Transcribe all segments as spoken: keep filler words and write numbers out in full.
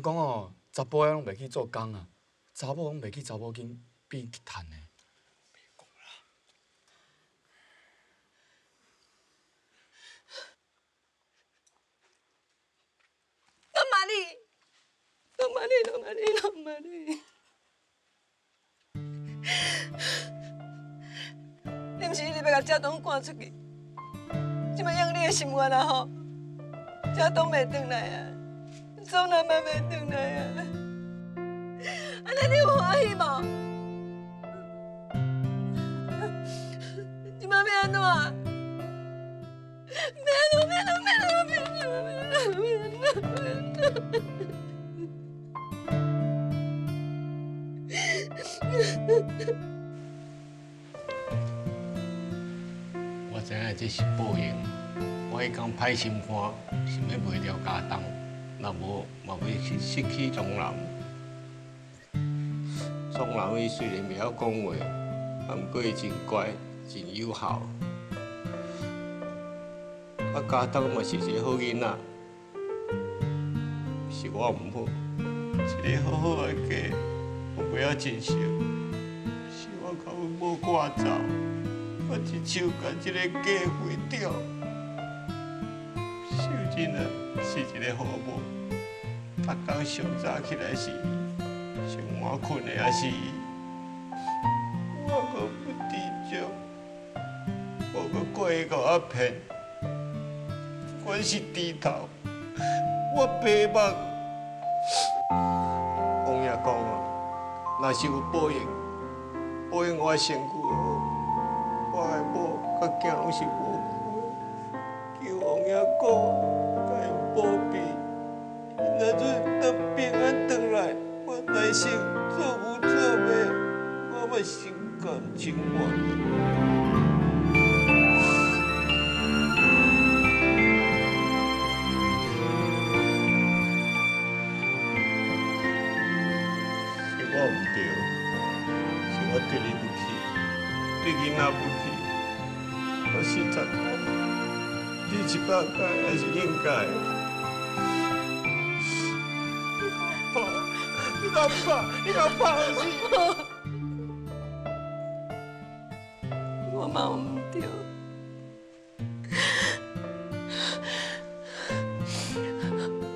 人讲哦，查甫仔拢袂去做工啊，查某拢袂去查某囝比去趁诶。 你毋是一直要甲家东赶出去，即摆用你的心愿啊吼，家东袂转来啊，宋南嘛袂转来啊，安尼你有欢喜无？即摆要安怎？要安怎？要安怎？要安怎？要安怎？要安怎？ 我知影这是报应，我迄天歹心肝，想要卖掉家当，若无嘛要失失去宋南。宋南伊虽然袂晓讲话，啊，毋过伊真乖，真友好。啊，家当嘛是一个好囡仔，是我唔好，一个好好个家。 我不要真惜，是我甲阮某赶走，我一手把这个家毁掉。秀珍啊，是一个好某，逐天上早起来是伊，上晚困的也是伊。我阁不知足，我阁过去给我骗，阮是猪头，我白目。王爷公啊！ 若是有报应，报应我身躯好，我的某甲囝拢是无辜的，求王爷公甲因保庇，因若准得平安转来，我来生做牛做马，我嘛心甘情愿。 大概还是应该的。爸，你敢怕？你敢怕死？我嘛唔对，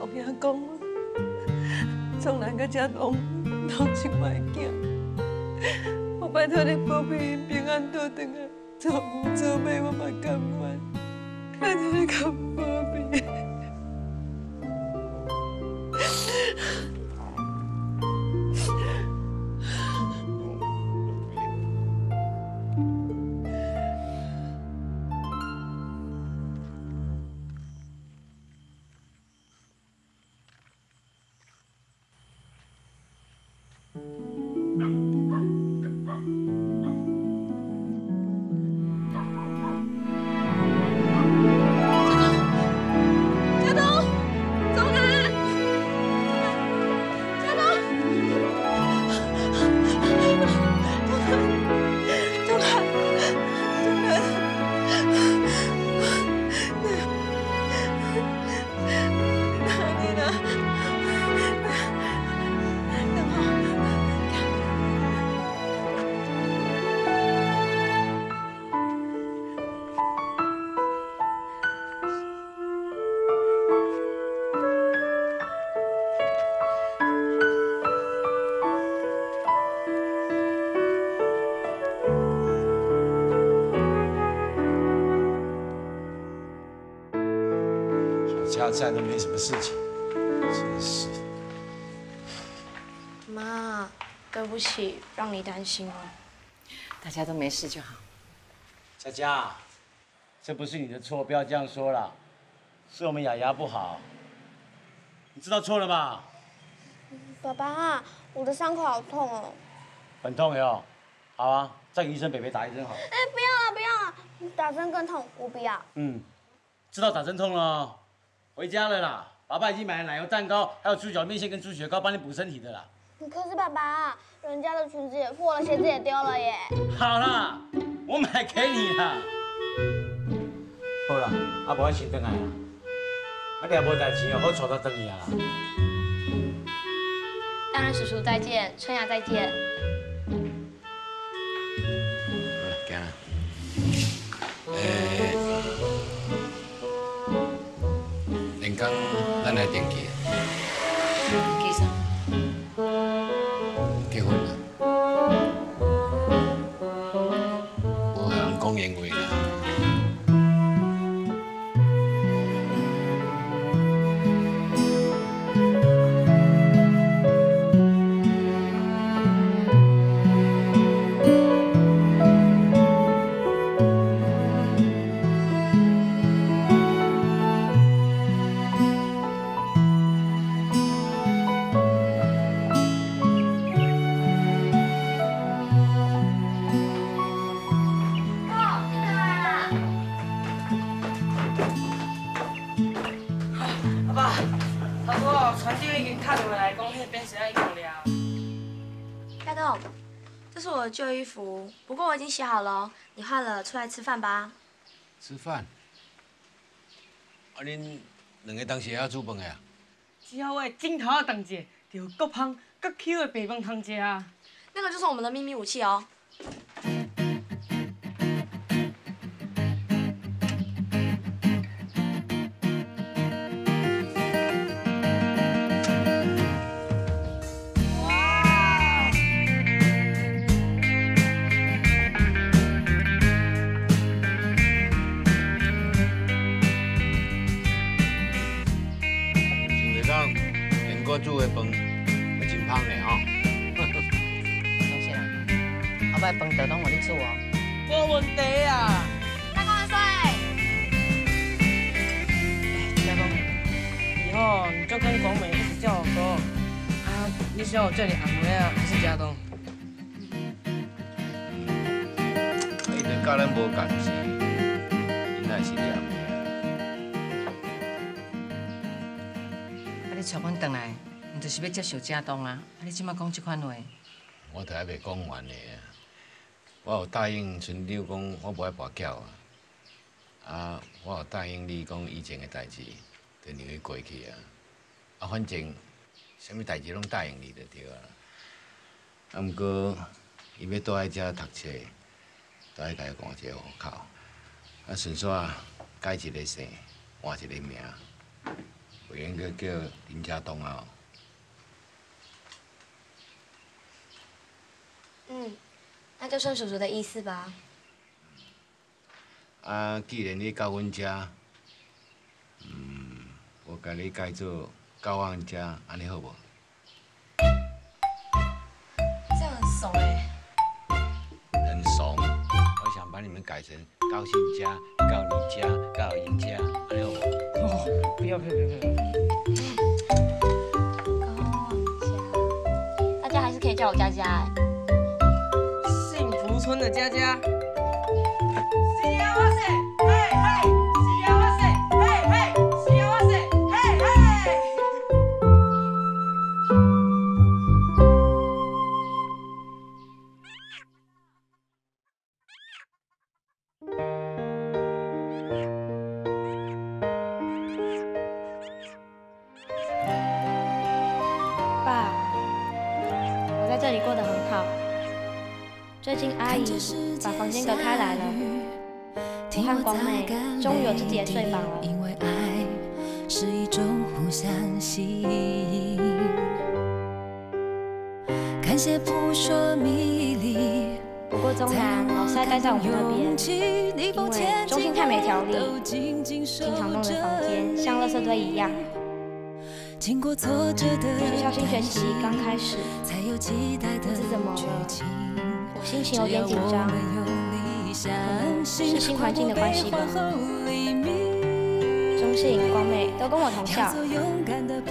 后边讲，从南个家拢拢真歹行，我拜托你保庇因平安倒转来，做牛做马我嘛甘愿。 看着你个宝贝，家在都没什么事情，真是。妈，对不起，让你担心了。大家都没事就好。佳佳，这不是你的错，不要这样说啦。是我们雅雅不好，你知道错了吧？爸爸，我的伤口好痛哦。很痛哟，好啊，再给医生北北打一针好。哎，不要啊，不要啊，你打针更痛，我不要。嗯，知道打针痛了。 回家了啦，爸爸已经买了奶油蛋糕，还有猪脚面线跟猪血糕，帮你补身体的啦。可是爸爸，人家的裙子也破了，鞋子也丢了耶。好啦，我买给你啦。好啦，阿婆先回来啦，阿爹无代志哦，我带他回去啊。大人叔叔再见，春芽再见。好了，干了。诶，林刚，咱来登记。记啥？结婚啦！无人讲闲话啦。 旧衣服，不过我已经洗好了，你换了出来吃饭吧。吃饭？啊，恁两个当时还煮饭个啊？只要我的镜头当者，就有够香、够 Q 的白饭汤食啊！那个就是我们的秘密武器哦。煮的饭也真香嘞吼！恭喜啊！后摆饭就拢我哩煮哦。无问题啊！大公万岁！大公，以后你就跟广美一直叫我哥。啊，你喜欢我叫你阿梅啊，还是家东？伊就教咱无共事，伊乃是你阿梅啊。啊，你带阮转来。 你就是要接受家当啊！你即摆讲即款话，我都还未讲完呢。我有答应春柳讲，我无爱跋筊啊。啊，我有答应你讲以前的代志，就让伊过去啊。啊，反正什么代志拢答应你就对啊。啊，毋过伊要倒来遮读册，倒来家换一个户口，啊，顺续改一个姓，换一个名，袂用阁叫林家栋啊。 嗯，那就顺叔叔的意思吧。啊，既然你到阮家，嗯，我甲你改做到阮家，安尼好无？这样很怂哎。很怂，我想把你们改成高兴家、高你家、高赢家，安尼好无？哦，不要不要不要！高旺家，大家还是可以叫我佳佳哎。 村的佳佳，是呀哇塞，嘿嘿，是呀哇塞，嘿嘿，是呀哇塞，嘿嘿。爸，我在这里过得很好。 最近阿姨把房间隔开来了，我和广美终于有自己的睡房了。因为爱是一种互相吸引，感谢扑朔迷离。不过中南老是待在我们那边，因为中心太没条理，经常弄得房间像垃圾堆一样。 经过挫折的学校新学期刚开始，不知怎么了，我心情有点紧张，是新环境的关系吧。中信、光美都跟我同校，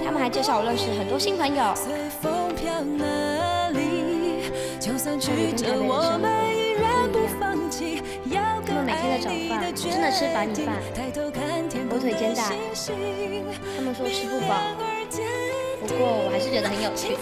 他们还介绍我认识很多新朋友。他们每天的早饭真的吃白米饭、火腿煎蛋，他们说吃不饱。 不过我还是觉得很有趣。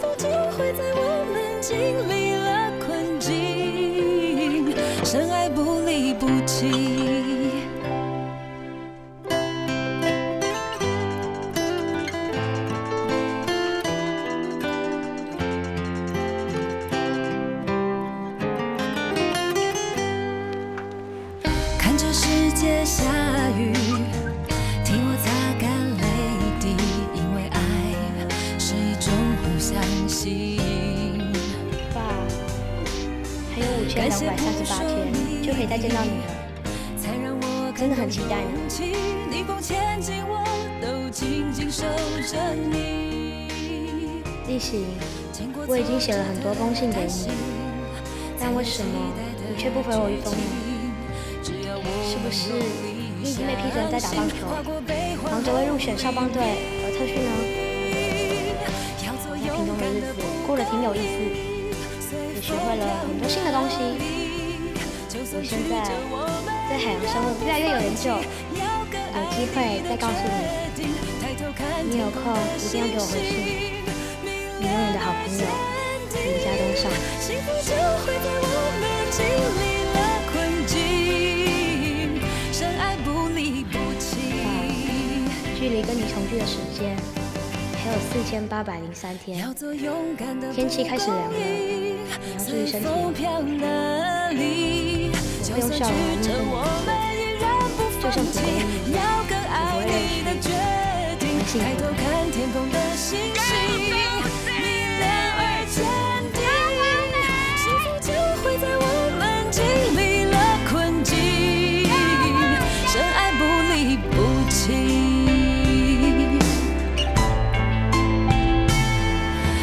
界下雨，替我擦干泪滴，因为爱是一种互相吸引。哇，还有五千两百三十八天就可以再见到你了，真的很期待呢。立行，我已经写了很多封信给你，但为什么你却不回我一封呢？ 是不是你已经被批准在打棒球，忙着为入选少棒队而特训呢？在平庸的日子过得挺有意思，也学会了很多新的东西。我现在对海洋生物越来越有研究，有机会再告诉你。你有空一定要给我回信。你永远的好朋友，林家东上。 距离跟你重聚的时间还有四千八百零三天，天气开始凉了，你要注意身体。我会用笑容来面对你，就像昨天一样，我不会认输。我幸福的。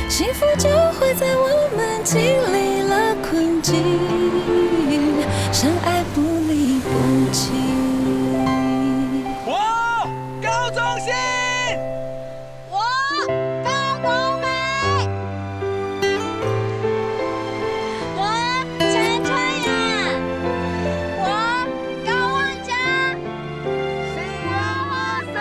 幸福就会在我们经历了困境，相爱不离不弃。我高中心，我高中美，我陈春雅，我高万佳，我哇塞！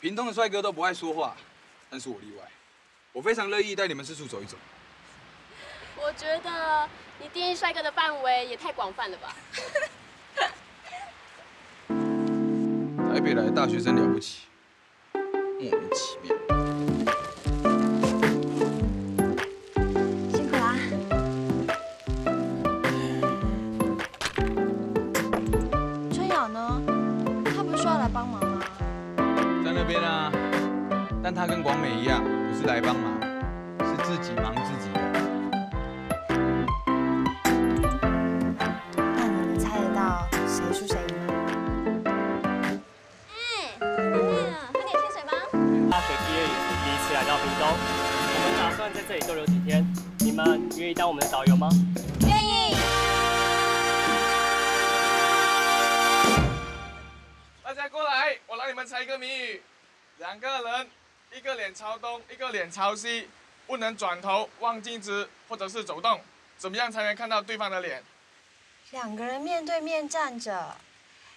屏东的帅哥都不爱说话，但是我例外。我非常乐意带你们四处走一走。我觉得你定义帅哥的范围也太广泛了吧。台北来的大学生了不起，莫名其妙。辛苦啦、啊。春雅呢？她不是说要来帮忙吗？ 在那边啊，但他跟广美一样，不是来帮忙，是自己忙自己的。那你们猜得到谁输谁赢吗？哎，对了，喝点清水吧。大学毕业也是第一次来到屏东，我们打算在这里逗留几天，你们愿意当我们的导游吗？愿意。大家过来。 你们猜一个谜语，两个人，一个脸朝东，一个脸朝西，不能转头、望镜子或者是走动，怎么样才能看到对方的脸？两个人面对面站着，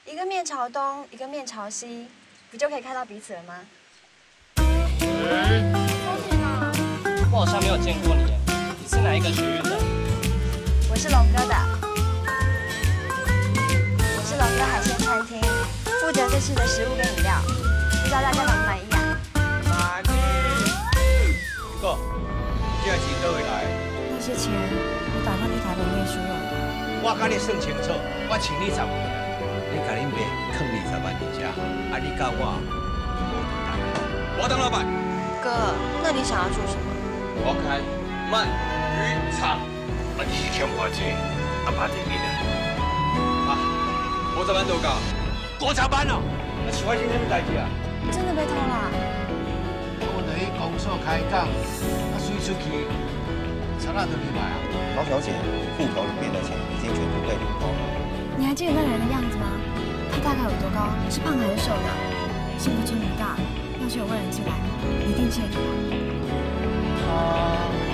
一个面朝东，一个面朝西，不就可以看到彼此了吗？嗯，我好像没有见过你，你是哪一个区域的？我是龙哥的，我是龙哥海鲜餐厅。 负责这次的食物跟饮料，不知道大家满不满意啊？满意。哥，假期都会来。那些钱我打算去台北念书用的。我跟你算清楚，我请你十万，你跟你妹藏二十万在家，啊你跟我无抵挡。我当老板。哥，那你想要做什么？我开鳗鱼场，啊你是欠我钱，啊爸给你的。啊，我这班多高？ 国家班哦，那是发生什么代志啊？真的被偷啦！我来去公所开讲，啊，水出去，查哪都没买啊。高小姐户口里面的钱已经全部被领光了。你还记得那人的样子吗？他大概有多高？是胖还是瘦呢？心不知名大，要是有外人进来，一定记得他。他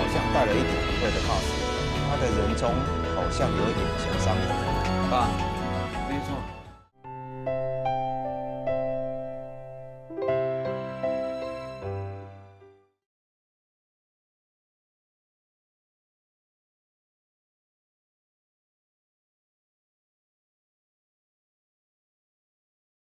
好像戴了一顶不贵的帽子，他的人中好像有一点小伤痕。爸，没错。